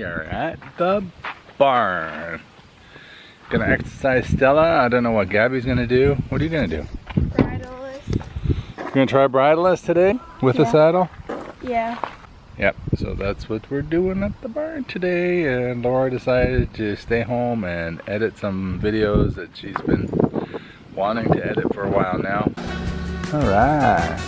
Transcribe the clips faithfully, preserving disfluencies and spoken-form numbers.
we are at the barn. Gonna exercise Stella. I don't know what Gabby's gonna do. What are you gonna do? Bridleless. You're gonna try bridleless today? With yeah. a saddle? Yeah. Yep, so that's what we're doing at the barn today, and Laura decided to stay home and edit some videos that she's been wanting to edit for a while now. Alright.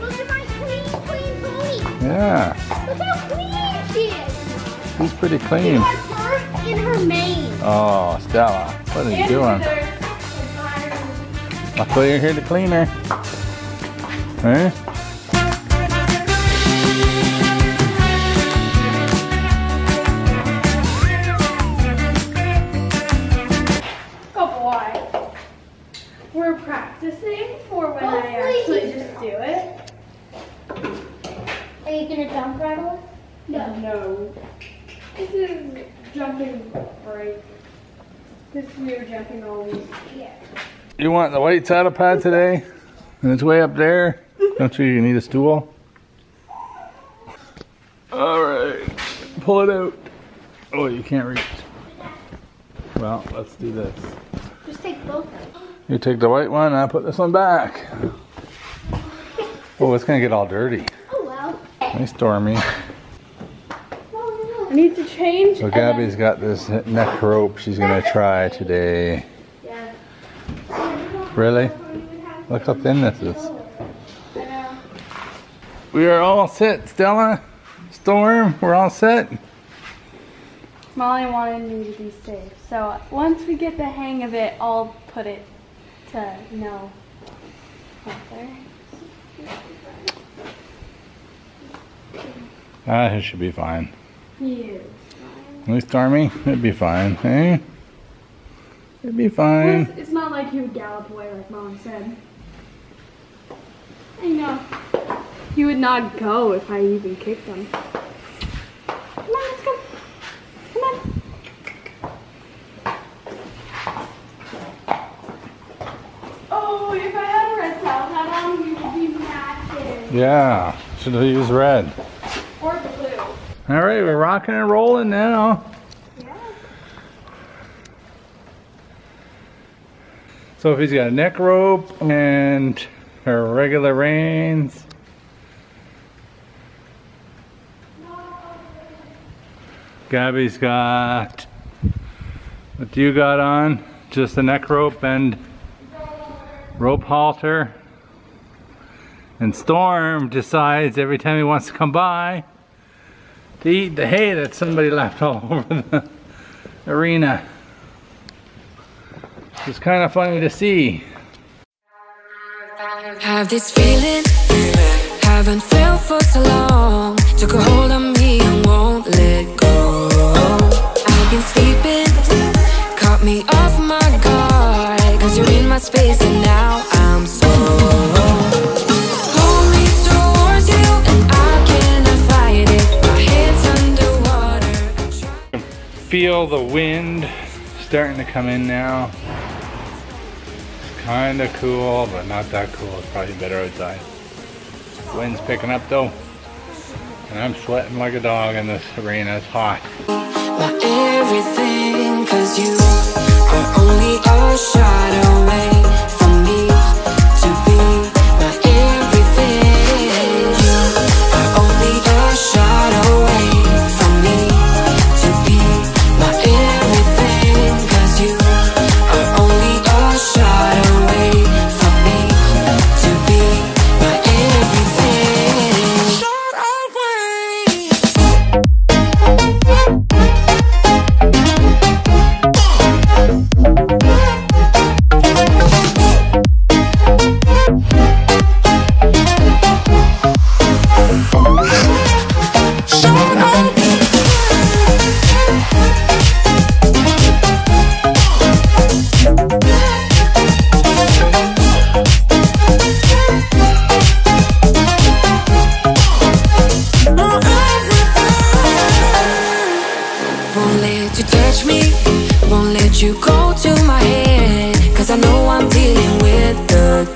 Look at my clean, clean booty. Yeah. Look how clean she is. She's pretty clean. She has fur in her mane. Oh, Stella, what are you doing? I thought you were here to clean her. Eh? You want the white saddle pad today? And it's way up there. Don't you, you need a stool? Alright, pull it out. Oh, you can't reach. Well, let's do this. Just take both. You take the white one and I put this one back. Oh, it's gonna get all dirty. Oh well. Nice Stormy. I need to change. So Gabby's got this neck rope she's gonna try today. Really? Look how thin this is. We are all set, Stella. Storm, we're all set. Molly wanted me to be safe, so once we get the hang of it, I'll put it to no. Ah, it should be fine. Yes. At least Stormy, it'd be fine, eh? It'd be fine. It's, it's not like he would gallop away like Mom said. I know. He would not go if I even kicked him. Come on, let's go. Come on. Oh, if I had a red towel, that one would be matching. Yeah, should have used red. Or blue. All right, we're rocking and rolling now. So if he's got a neck rope and her regular reins. Gabby's got, what do you got on? Just a neck rope and rope halter. And Storm decides every time he wants to come by to eat the hay that somebody left all over the arena. It's kind of funny to see. Have this feeling, feeling, haven't felt for so long. Took a hold of me and won't let go. I've been sleeping, caught me off my guard. Cause you're in my space and now I'm so pull me towards you and I cannot fight it. My head's underwater. I feel the wind starting to come in now. Kind of cool, but not that cool. It's probably better outside. Wind's picking up though. And I'm sweating like a dog in this arena. It's hot. My everything, cause you are only a shot away from me to be my everything. You are only a shot away from me to be my everything. Cause you are only a shot away.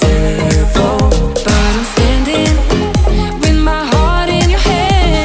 Devil, but I'm standing with my heart in your head.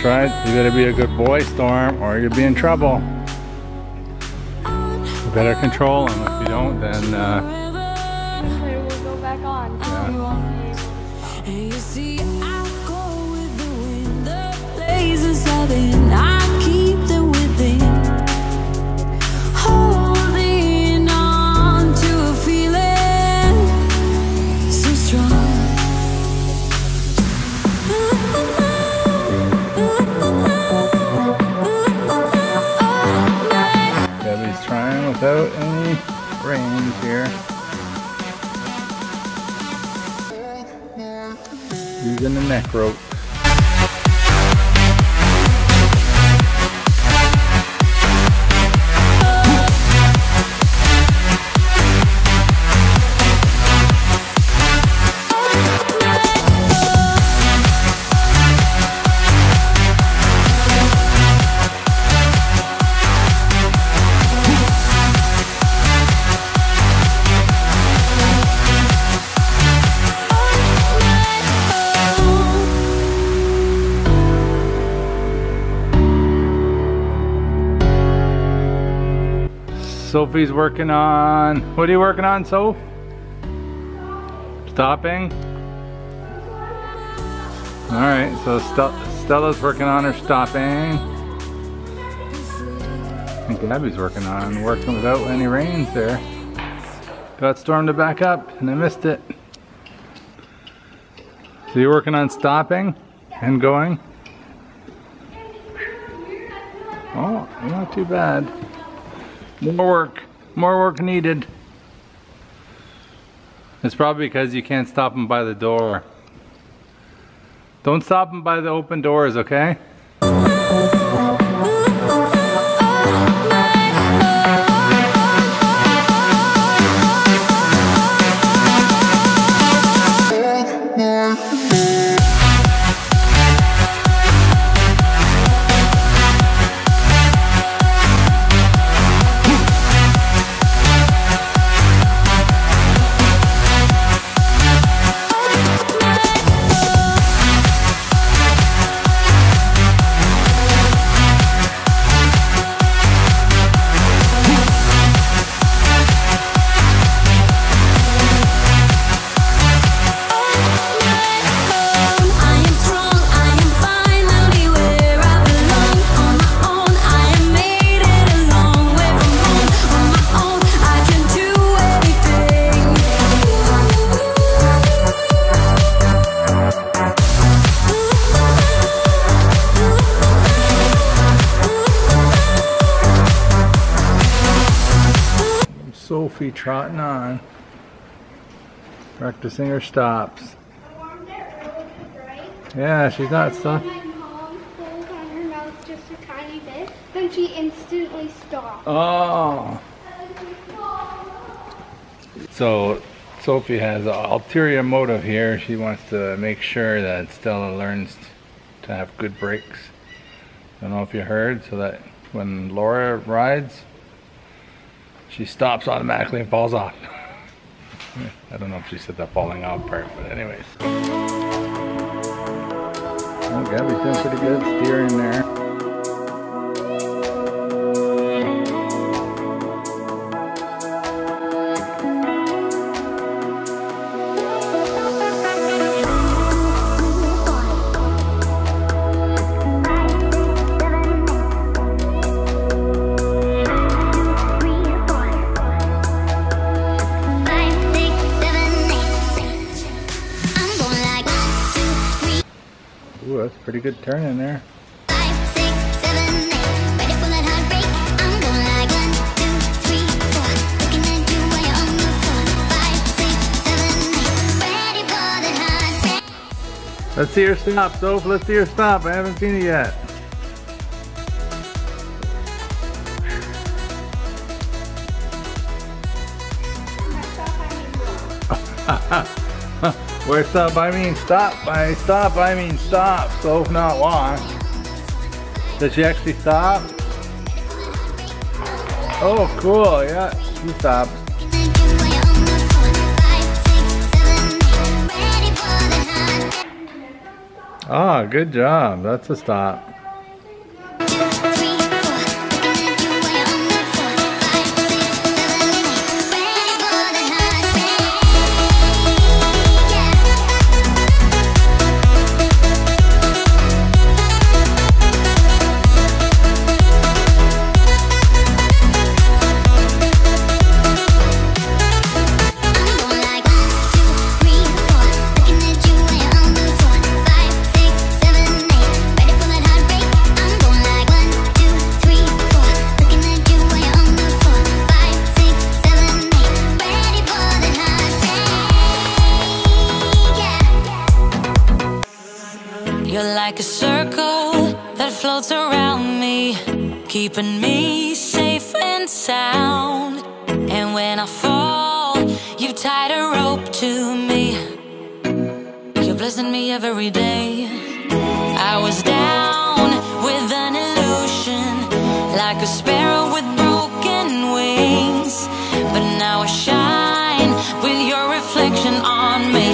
try it. You better be a good boy, Storm, or you'll be in trouble. You better control him. If you don't, then uh, eventually it will go back on. Yeah. You won't be able to stop. And you see, I go with the wind, the blazes of it, and I keep the within, holding on to a feeling so strong. Without any rain here. Using the neck rope. Sophie's working on, what are you working on, Soph? Stopping? Alright, so Ste Stella's working on her stopping. And Gabby's working on working without any rains there. Got Storm to back up and I missed it. So you're working on stopping and going? Oh, not too bad. More work, more work needed. It's probably because you can't stop them by the door. Don't stop them by the open doors, okay? Sophie trotting on, practicing her stops. Yeah, she's not stuck. When my mom pulls on her mouth just a tiny bit, then she instantly stops. Oh. So Sophie has an ulterior motive here. She wants to make sure that Stella learns to have good brakes. I don't know if you heard, so that when Laura rides, she stops automatically and falls off. I don't know if she said that falling off part, but anyways. Oh, Gabby's doing pretty good steering there. Ooh, that's a pretty good turn in there. Let's see her stop, Soph. Let's see her stop. I haven't seen it yet. Where stop I mean stop, by stop I mean stop, so if not walk. Did she actually stop? Oh cool, yeah, she stopped. Ah, oh, good job, that's a stop. like a circle that floats around me, keeping me safe and sound. And when I fall, you tied a rope to me. You're blessing me every day. I was down with an illusion, like a sparrow with broken wings, but now I shine with your reflection on me.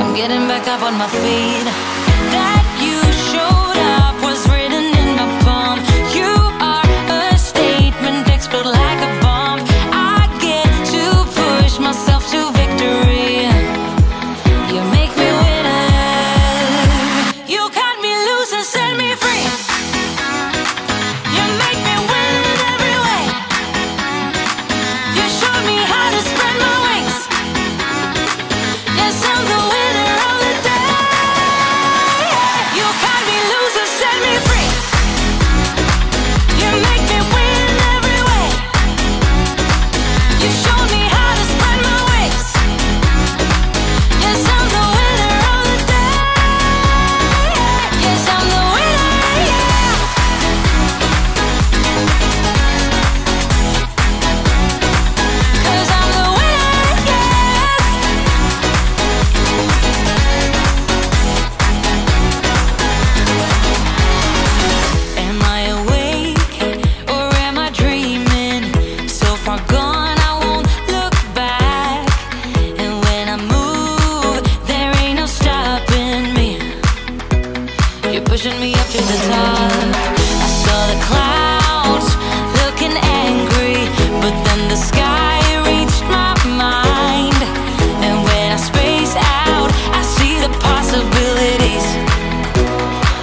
I'm getting back up on my feet. That you showed up was written in my palm. You are a statement, explode like a bomb. I get to push myself to victory. You make me winner. You cut me loose and set me free. You make me win in every way. You showed me how to spread my wings. Yes, I'm the winner of the day. You cut me loose and set me free. You make me win in every way. You showed me how to spread my wings. Yes, I'm the winner of the day. Yes, I'm the winner, yeah. Cause I'm the winner, yes. Am I awake or am I dreaming? So far gone, I won't look back. And when I move, there ain't no stopping me. You're pushing me up to the top. I saw the clouds looking angry, but then the sky reached my mind. And when I space out, I see the possibilities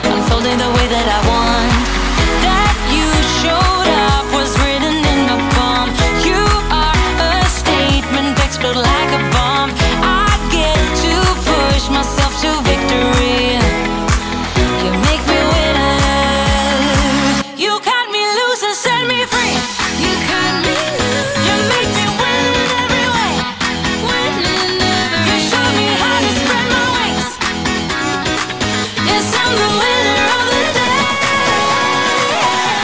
unfolding the way that I want. That you showed up was written in my palm. You are a statement, explode like a bomb. I get to push myself to victory. You make me winner. You cut me loose and set me free. You cut me loose. You make me win in every way. You showed me how to spread my wings. Yes, I'm the winner of the day.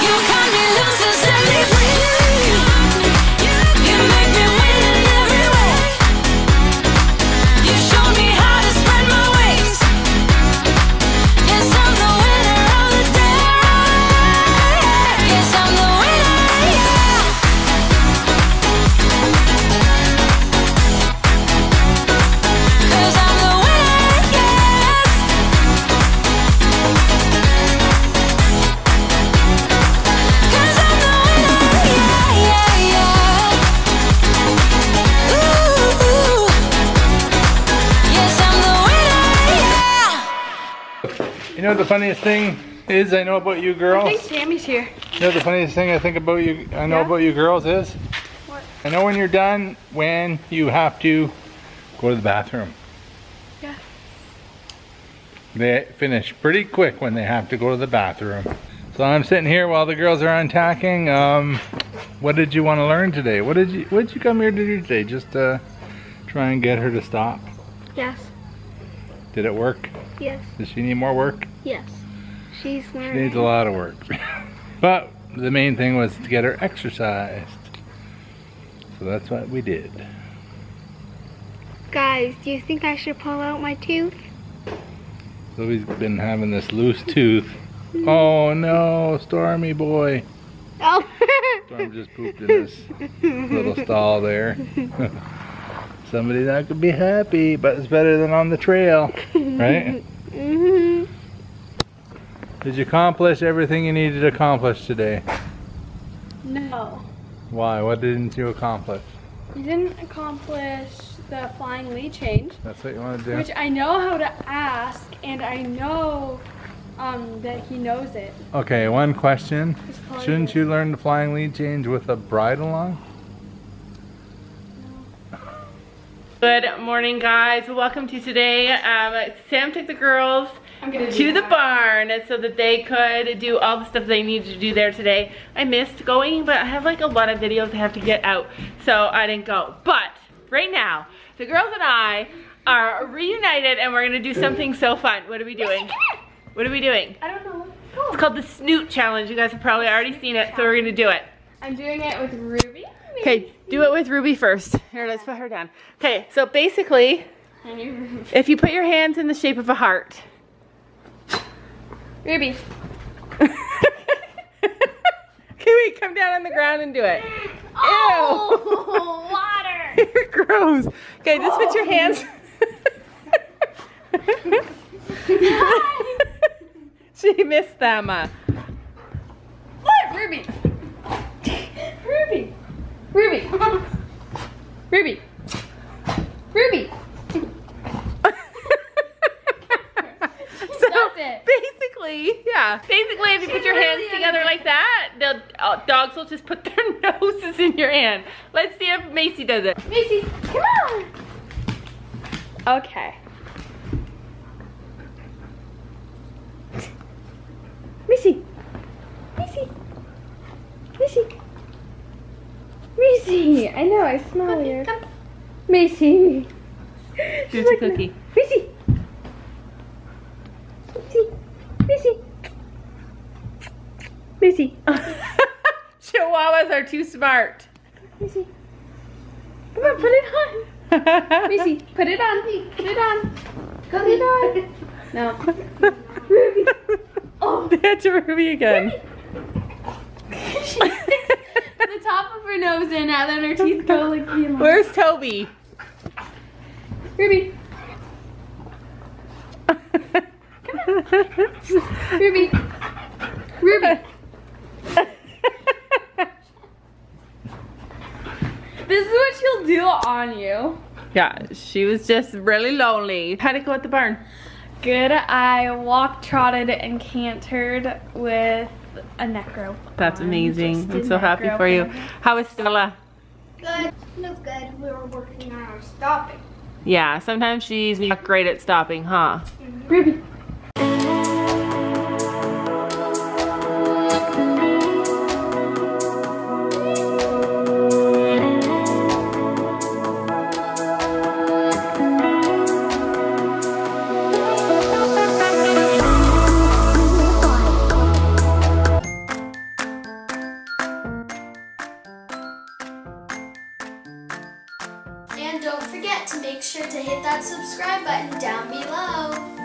You cut me loose and set me free. You make me win in every way. You showed me how to spread my wings. Yes, I'm the winner of the day. Yes, I'm the winner, yeah. Cause I'm the winner, yes. Cause I'm the winner, yeah, yeah, yeah. Ooh, yes, I'm the winner, yeah. You know what the funniest thing is I know about you girls? I think Sammy's here. You know what the funniest thing I think about you I know Yeah? about you girls is? What? I know when you're done, when you have to go to the bathroom. Yeah. They finish pretty quick when they have to go to the bathroom. So I'm sitting here while the girls are untacking. Um, what did you want to learn today? What did you What did you come here to do today? Just to try and get her to stop. Yes. Did it work? Yes. Does she need more work? Yes. She's She learning. needs a lot of work. But the main thing was to get her exercised. So that's what we did. Guys, do you think I should pull out my tooth? Louie's been having this loose tooth. Oh no, Stormy boy. Oh. Storm just pooped in this little stall there. Somebody not gonna be happy, but it's better than on the trail, right? Mhm. Did you accomplish everything you needed to accomplish today? No. Why? What didn't you accomplish? You didn't accomplish the flying lead change, That's what you want to do. which I know how to ask, and I know um, that he knows it. Okay, one question. It's probably- Shouldn't you learn the flying lead change with a bridle on? Good morning, guys. Welcome to today. Um, Sam took the girls I'm gonna do to the that. barn so that they could do all the stuff they needed to do there today. I missed going, but I have like a lot of videos I have to get out, so I didn't go. But right now, the girls and I are reunited and we're gonna do something so fun. What are we doing? What are we doing? I don't know. Cool. It's called the Snoot Challenge. You guys have probably already Snoot seen it, challenge. So we're gonna do it. I'm doing it with Ruby. Okay, do it with Ruby first. Here, let's put her down. Okay, so basically, if you put your hands in the shape of a heart. Ruby. Okay, wait, come down on the ground and do it. Oh, ew. Water. You're gross. Okay, just put your hands. She missed them. Uh. What? Ruby. Ruby. Ruby. Ruby. Ruby. Stop it. Basically, yeah. Basically, if you put your hands together like that, the uh, dogs will just put their noses in your hand. Let's see if Macy does it. Macy, come on. Okay. Macy. Macy. Macy. Macy. I know, I smell you. Macy. Here's a cookie. Macy. Missy. Missy. Chihuahuas are too smart. Missy. Come on, put it on. Missy, put it on. Put it on. Put it on. No. Ruby. Oh. That's Ruby again. She sticks the top of her nose in now that her teeth go like peeling. Where's Toby? Ruby. Ruby. Ruby. This is what she'll do on you. Yeah, she was just really lonely. How'd it go at the barn? Good. I walked, trotted, and cantered with a necro. That's amazing. I'm so happy for you. How is Stella? Good. No good. We were working on our stopping. Yeah, sometimes she's not great at stopping, huh? Mm-hmm. Ruby. And don't forget to make sure to hit that subscribe button down below.